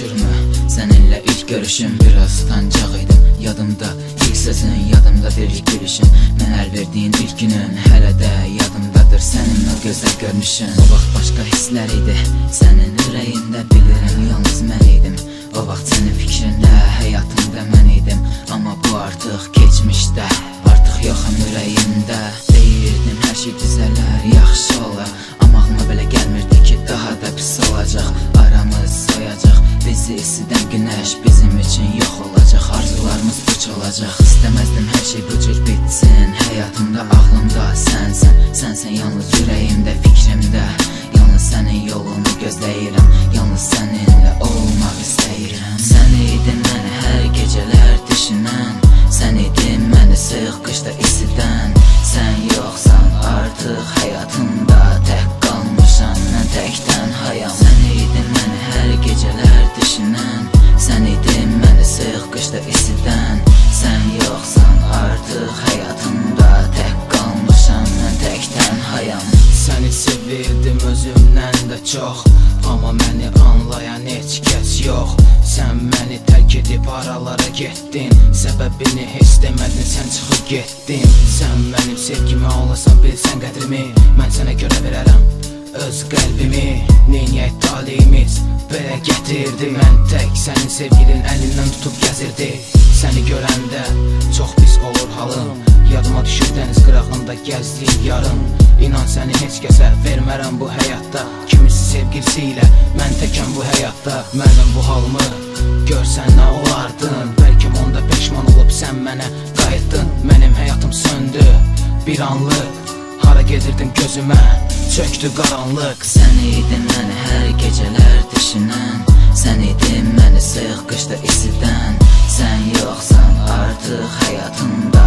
yakışır mı? Seninle ilk görüşüm biraz sancak idim. Yadımda ilk sesin, yadımda ilk girişim. Meğer verdiğin ilk günün hele de yadımdadır. Senin o güzel görünüşün, o vaxt başka hisler idi. Senin yüreğinde bilirim yalnız ben idim. O vaxt senin fikrinde, hayatımda ben idim. Ama bu artık geçmişte, artık yoxum yüreğimde. Deyirdim her şey düzeler, yaxşı olar. Ama aklıma belə gelmirdi ki daha da pis olacak. Aramız soyacak, bizi isiden güneş bizim için yok olacak. Arzularımız puç olacak. İstemezdim her şey bu cür bitsin. Hayatımda, aklımda sensin. Sensin yalnız yüreğimde, fikrimde. Yalnız senin yolunu gözləyirəm. Yalnız seninle olmaq istəyirəm. Sən idin məni hər gecələr düşünən. Sən idin məni sıx qışda isidən. Sən yoxsan artıq həyatımda tək qalmışam. Mən tək tənhayam. Sən idin məni hər gecələr düşünən. Sən idin məni sıx qışda isidən. Sən yoxsan artıq həyatımda tək qalmışam. Mən tək tənhayam. Səni sevirdim özümdən də çox. Amma məni anlayan heç kəs yox. Sən məni tərk edib aralara getdin. Səbəbini heç demədin, sən çıxıb getdin. Sən mənim sevgimə olasan, bilsən qədrimi. Mən sənə görə verərəm öz qəlbimi. Neyniyək talihimiz belə gətirdi. Mən tək sənin sevgilin əlindən tutub gəzirdi. Səni görəndə çox pis olur halım. Yadıma düşür dəniz qırağında gəzdiyim yarım. İnan səni heç kəsə vermərəm bu həyatda. Kimisi sevgilisi ilə, mən təkəm bu həyatda. Mənim bu halımı görsən nə olardın. Bəlkə onda peşman olub sən mənə qayıtdın. Mənim həyatım söndü bir anlıq. Hara gedirdin gözümə çöktü qaranlıq. Sən idin məni hər gecələr düşünən. Sən idin məni sıx qışda isidən. Sən yoxsan artıq həyatımda